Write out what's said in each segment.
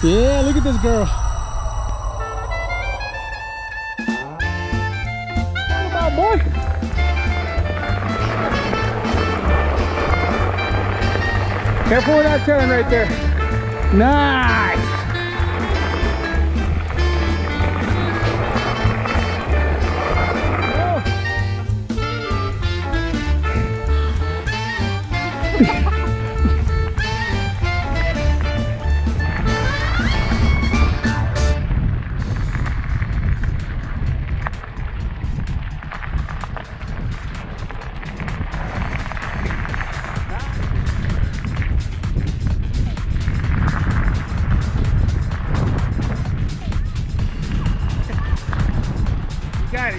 Yeah, look at this girl. What about boy? Careful with that turn right there. Nice.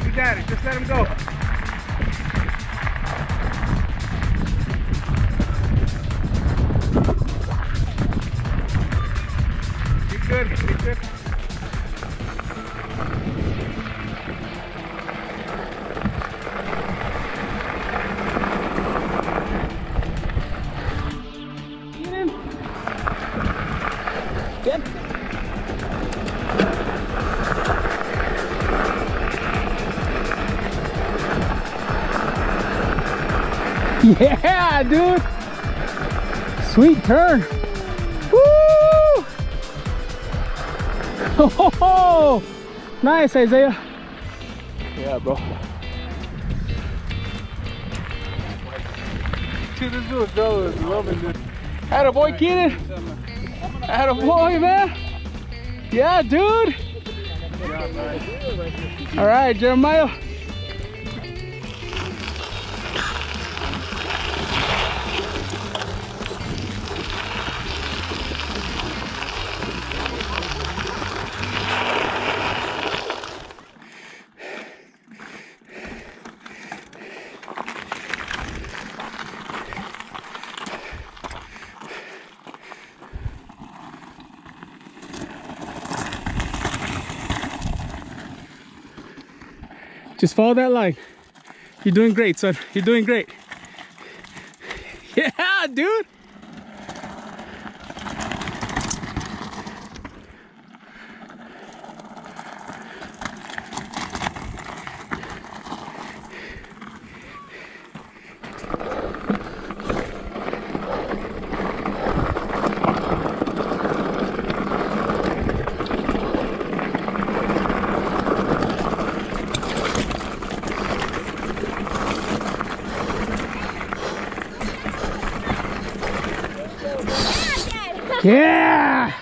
You got it, just let him go. Be good. Keenan. Yep. Yeah, dude. Sweet turn. Woo! Oh, nice, Isaiah. Yeah, bro. Dude, this little girl is loving this. Atta boy, Keenan. Atta boy, man. Yeah, dude. All right, Jeremiah. Just follow that line. You're doing great, son. You're doing great. Yeah, dude. Yeah!